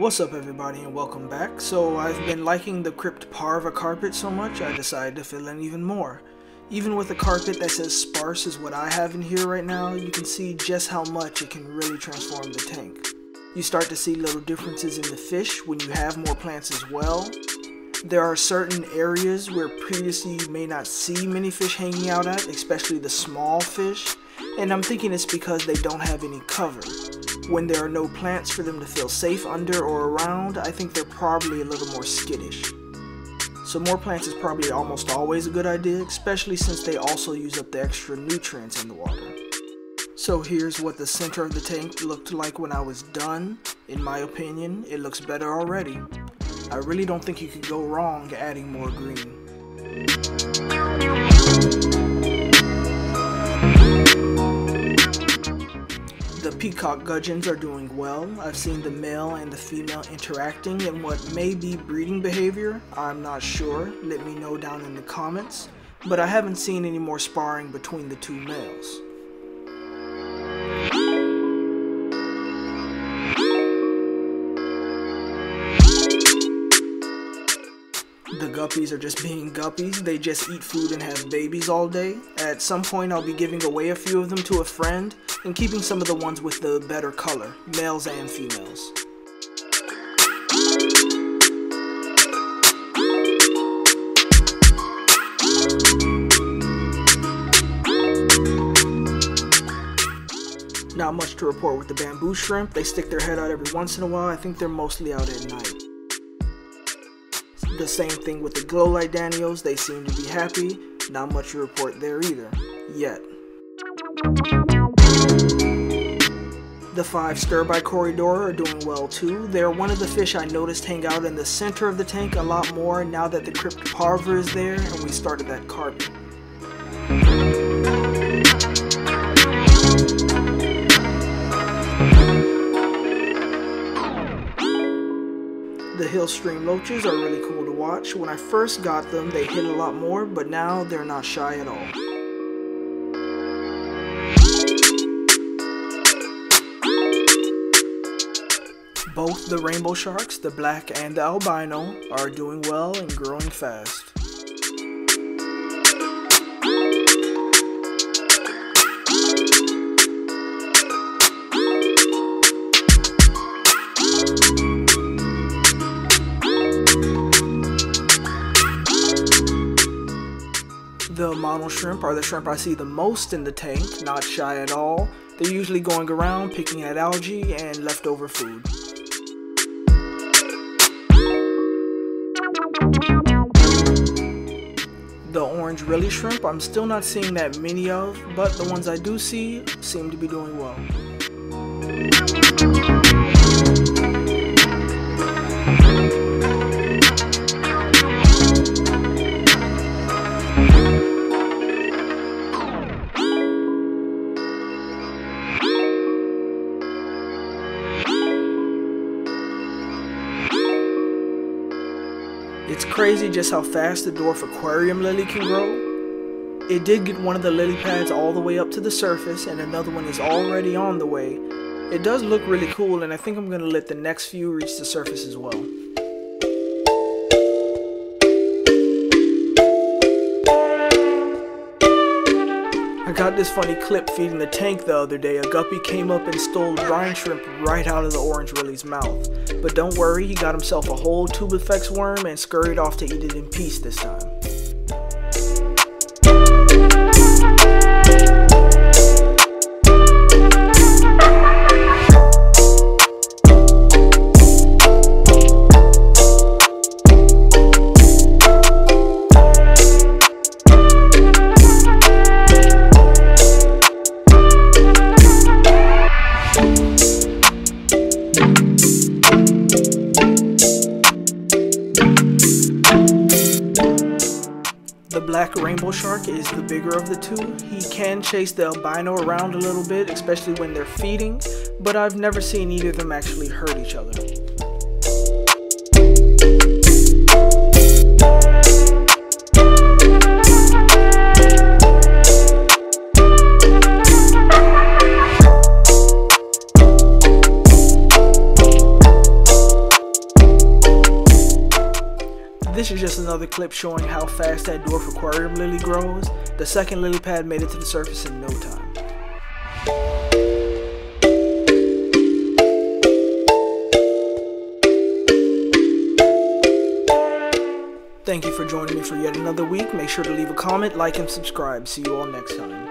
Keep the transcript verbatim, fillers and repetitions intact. What's up everybody and welcome back. So I've been liking the Crypt Parva carpet so much I decided to fill in even more. Even with a carpet that's as sparse as what I have in here right now, you can see just how much it can really transform the tank. You start to see little differences in the fish when you have more plants as well. There are certain areas where previously you may not see many fish hanging out at, especially the small fish, and I'm thinking it's because they don't have any cover. When there are no plants for them to feel safe under or around, I think they're probably a little more skittish. So more plants is probably almost always a good idea, especially since they also use up the extra nutrients in the water. So here's what the center of the tank looked like when I was done. In my opinion, it looks better already. I really don't think you could go wrong adding more green. The peacock gudgeons are doing well. I've seen the male and the female interacting in what may be breeding behavior. I'm not sure. Let me know down in the comments. But I haven't seen any more sparring between the two males. The guppies are just being guppies. They just eat food and have babies all day. At some point I'll be giving away a few of them to a friend and keeping some of the ones with the better color, males and females. Not much to report with the bamboo shrimp. They stick their head out every once in a while. I think they're mostly out at night. The same thing with the Glowlight Danios, they seem to be happy, not much to report there either, yet. The five stirby Corydoras are doing well too. They are one of the fish I noticed hang out in the center of the tank a lot more now that the Crypt Parva is there and we started that carpet. The Hillstream Loaches are really cool to watch. When I first got them, they hit a lot more, but now they're not shy at all. Both the Rainbow Sharks, the Black and the Albino, are doing well and growing fast. The Amano shrimp are the shrimp I see the most in the tank, not shy at all. They're usually going around picking at algae and leftover food. The orange Rili shrimp I'm still not seeing that many of, but the ones I do see seem to be doing well. It's crazy just how fast the Dwarf Aquarium Lily can grow. It did get one of the lily pads all the way up to the surface and another one is already on the way. It does look really cool and I think I'm going to let the next few reach the surface as well. I got this funny clip feeding the tank the other day. A guppy came up and stole brine shrimp right out of the orange Rili's mouth. But don't worry, he got himself a whole tubifex worm and scurried off to eat it in peace this time. Black Rainbow Shark is the bigger of the two. He can chase the albino around a little bit, especially when they're feeding, but I've never seen either of them actually hurt each other. This is just another clip showing how fast that dwarf aquarium lily grows. The second lily pad made it to the surface in no time. Thank you for joining me for yet another week. Make sure to leave a comment, like, and subscribe. See you all next time.